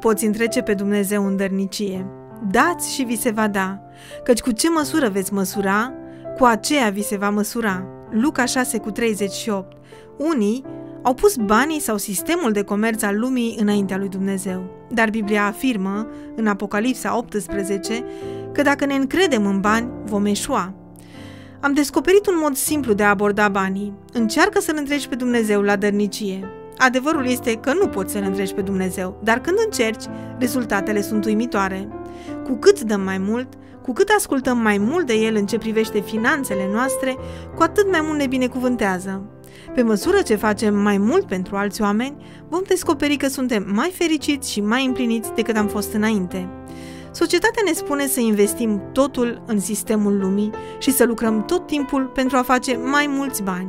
poți întrece pe Dumnezeu în dărnicie. Dați și vi se va da, căci cu ce măsură veți măsura, cu aceea vi se va măsura. Luca 6,38. Unii au pus banii sau sistemul de comerț al lumii înaintea lui Dumnezeu. Dar Biblia afirmă, în Apocalipsa 18, că dacă ne încredem în bani, vom eșua. Am descoperit un mod simplu de a aborda banii. Încearcă să-L întreci pe Dumnezeu la dărnicie. Adevărul este că nu poți să-L întreci pe Dumnezeu, dar când încerci, rezultatele sunt uimitoare. Cu cât dăm mai mult, cu cât ascultăm mai mult de El în ce privește finanțele noastre, cu atât mai mult ne binecuvântează. Pe măsură ce facem mai mult pentru alți oameni, vom descoperi că suntem mai fericiți și mai împliniți decât am fost înainte. Societatea ne spune să investim totul în sistemul lumii și să lucrăm tot timpul pentru a face mai mulți bani.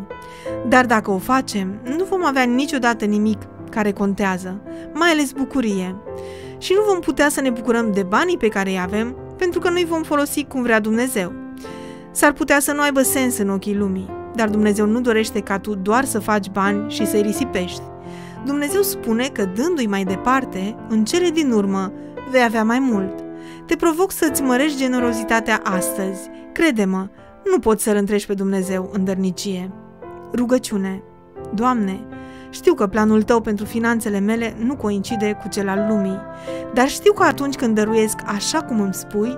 Dar dacă o facem, nu vom avea niciodată nimic care contează, mai ales bucurie. Și nu vom putea să ne bucurăm de banii pe care îi avem, pentru că nu-i vom folosi cum vrea Dumnezeu. S-ar putea să nu aibă sens în ochii lumii. Dar Dumnezeu nu dorește ca tu doar să faci bani și să-i risipești. Dumnezeu spune că dându-i mai departe, în cele din urmă, vei avea mai mult. Te provoc să-ți mărești generozitatea astăzi. Crede-mă, nu poți să-L întreci pe Dumnezeu în dărnicie. Rugăciune. Doamne, știu că planul Tău pentru finanțele mele nu coincide cu cel al lumii, dar știu că atunci când dăruiesc așa cum îmi spui,